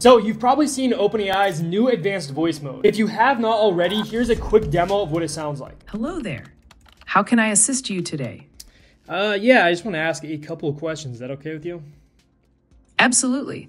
So you've probably seen OpenAI's new advanced voice mode. If you have not already, here's a quick demo of what it sounds like. Hello there. How can I assist you today? Yeah, I just want to ask a couple of questions. Is that okay with you? Absolutely.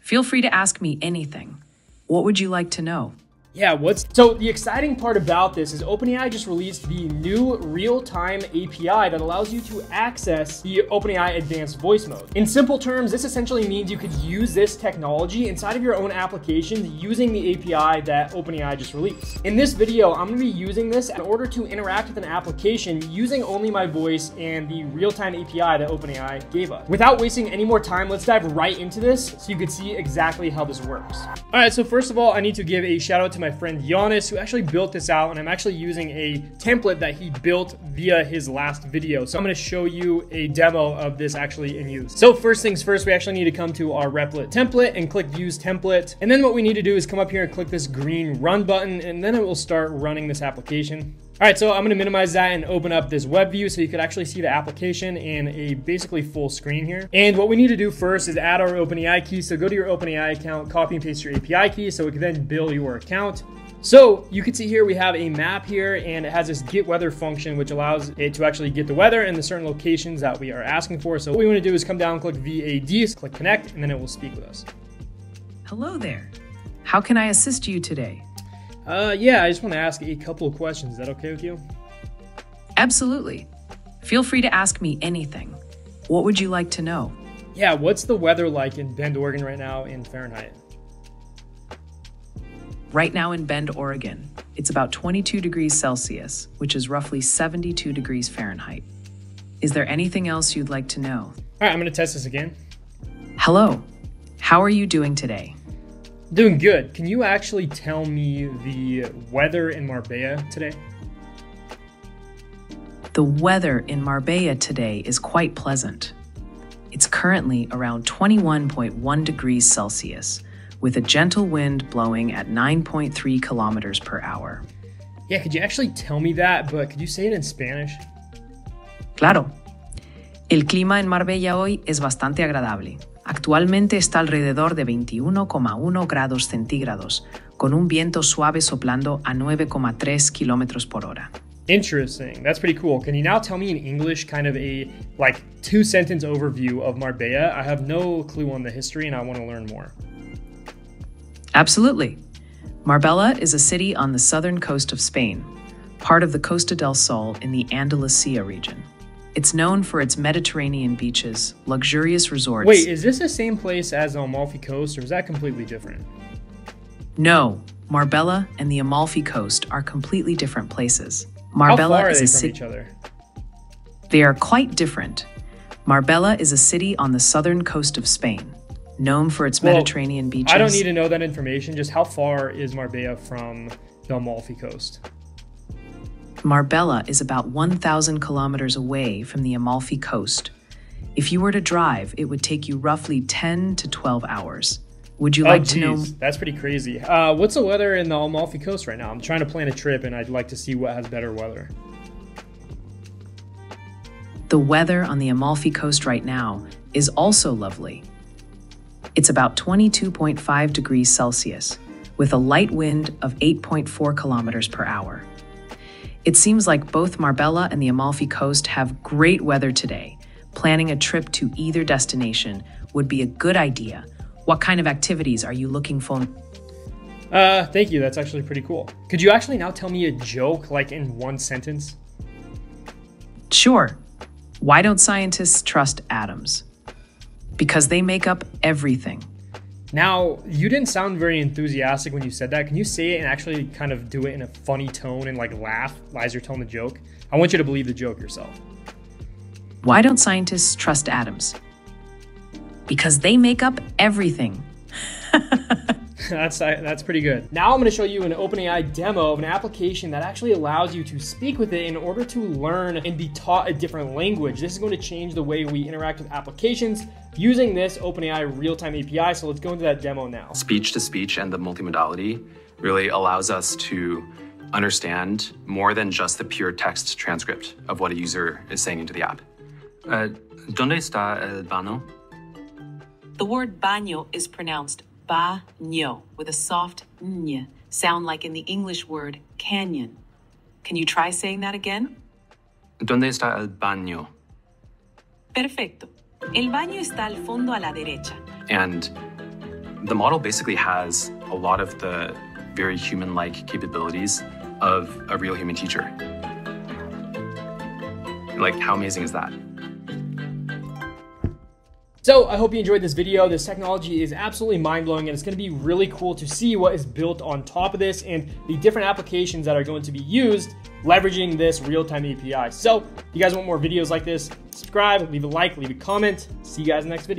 Feel free to ask me anything. What would you like to know? Yeah, so the exciting part about this is OpenAI just released the new real-time API that allows you to access the OpenAI advanced voice mode. In simple terms, this essentially means you could use this technology inside of your own applications using the API that OpenAI just released. In this video, I'm going to be using this in order to interact with an application using only my voice and the real-time API that OpenAI gave us. Without wasting any more time, let's dive right into this so you can see exactly how this works. All right, so first of all, I need to give a shout out to my friend Giannis, who actually built this out, and I'm actually using a template that he built via his last video. So I'm going to show you a demo of this actually in use. So first things first, we actually need to come to our Replit template and click Use Template. And then what we need to do is come up here and click this green Run button, and then it will start running this application. All right, so I'm going to minimize that and open up this web view so you could actually see the application in a basically full screen here. And what we need to do first is add our OpenAI key. So go to your OpenAI account, copy and paste your API key so it can then build your account. So you can see here we have a map here, and it has this get weather function which allows it to actually get the weather and the certain locations that we are asking for. So what we want to do is come down, click VAD, click connect, and then it will speak with us. Hello there. How can I assist you today? Yeah, I just want to ask a couple of questions. Is that okay with you? Absolutely. Feel free to ask me anything. What would you like to know? Yeah, what's the weather like in Bend, Oregon right now in Fahrenheit? Right now in Bend, Oregon, it's about 22 degrees Celsius, which is roughly 72 degrees Fahrenheit. Is there anything else you'd like to know? All right, I'm going to test this again. Hello. How are you doing today? Doing good. Can you actually tell me the weather in Marbella today? The weather in Marbella today is quite pleasant. It's currently around 21.1 degrees Celsius, with a gentle wind blowing at 9.3 kilometers per hour. Yeah, could you actually tell me that, but could you say it in Spanish? Claro. El clima en Marbella hoy es bastante agradable. Actualmente está alrededor de 21,1 grados centígrados, con un viento suave soplando a 9,3 kilómetros por hora. Interesting. That's pretty cool. Can you now tell me in English kind of a like two-sentence overview of Marbella? I have no clue on the history and I want to learn more. Absolutely. Marbella is a city on the southern coast of Spain, part of the Costa del Sol in the Andalusia region. It's known for its Mediterranean beaches, luxurious resorts. Wait, is this the same place as the Amalfi Coast, or is that completely different? No, Marbella and the Amalfi Coast are completely different places. Marbella How far is are they a from each other? They are quite different. Marbella is a city on the southern coast of Spain, known for its Mediterranean beaches. I don't need to know that information. Just how far is Marbella from the Amalfi Coast? Marbella is about 1,000 kilometers away from the Amalfi Coast. If you were to drive, it would take you roughly 10 to 12 hours. Would you like to know? That's pretty crazy. What's the weather in the Amalfi Coast right now? I'm trying to plan a trip, and I'd like to see what has better weather. The weather on the Amalfi Coast right now is also lovely. It's about 22.5 degrees Celsius, with a light wind of 8.4 kilometers per hour. It seems like both Marbella and the Amalfi Coast have great weather today. Planning a trip to either destination would be a good idea. What kind of activities are you looking for? Thank you. That's actually pretty cool. Could you actually now tell me a joke, like in one sentence? Sure. Why don't scientists trust atoms? Because they make up everything. Now, you didn't sound very enthusiastic when you said that. Can you say it and actually kind of do it in a funny tone and like laugh as you're telling the joke? I want you to believe the joke yourself. Why don't scientists trust atoms? Because they make up everything. That's pretty good. Now I'm going to show you an OpenAI demo of an application that actually allows you to speak with it in order to learn and be taught a different language. This is going to change the way we interact with applications using this OpenAI real-time API. So let's go into that demo now. Speech-to-speech and the multimodality really allows us to understand more than just the pure text transcript of what a user is saying into the app. ¿Dónde está el baño? The word baño is pronounced Ba-nyo with a soft ny sound like in the English word canyon. Can you try saying that again? ¿Dónde está el baño? Perfecto. El baño está al fondo a la derecha. And the model basically has a lot of the very human-like capabilities of a real human teacher. Like, how amazing is that? So I hope you enjoyed this video. This technology is absolutely mind-blowing, and it's going to be really cool to see what is built on top of this and the different applications that are going to be used leveraging this real-time API. So if you guys want more videos like this, subscribe, leave a like, leave a comment. See you guys in the next video.